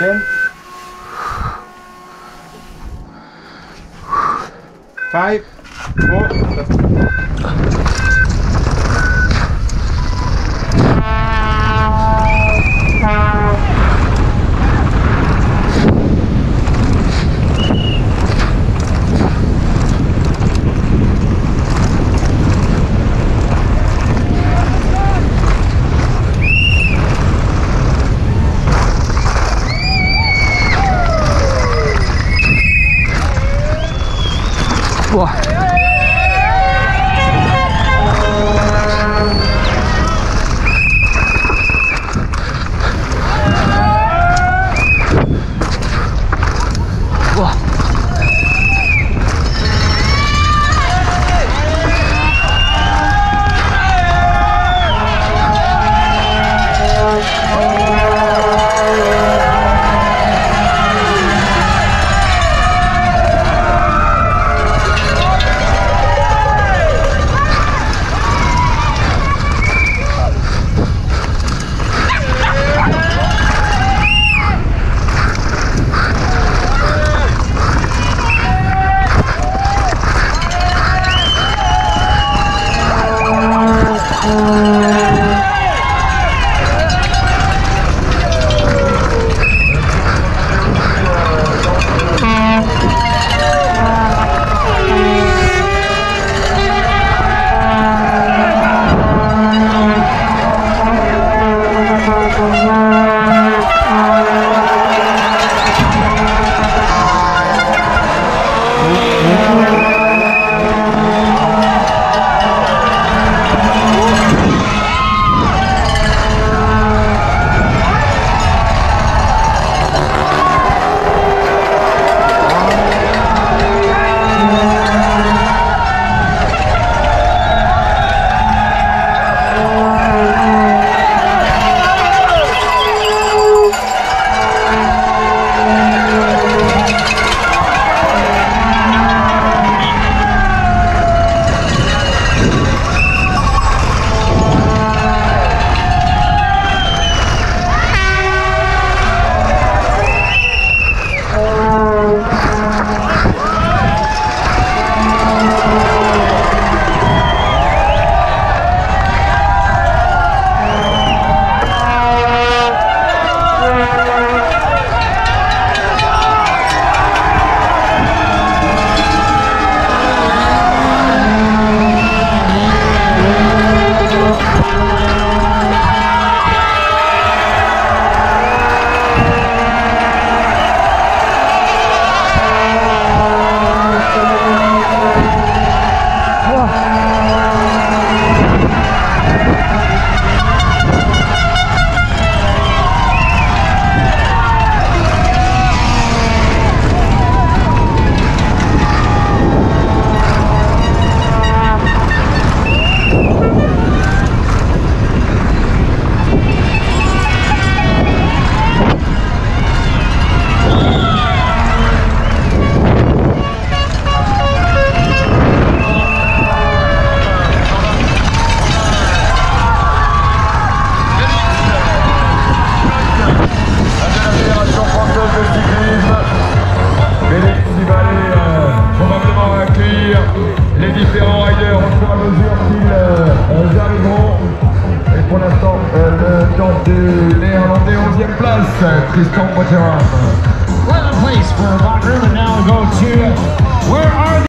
10, 5, 4, that's Tristan Botteram. Well, a place for Botteram, and now we'll go to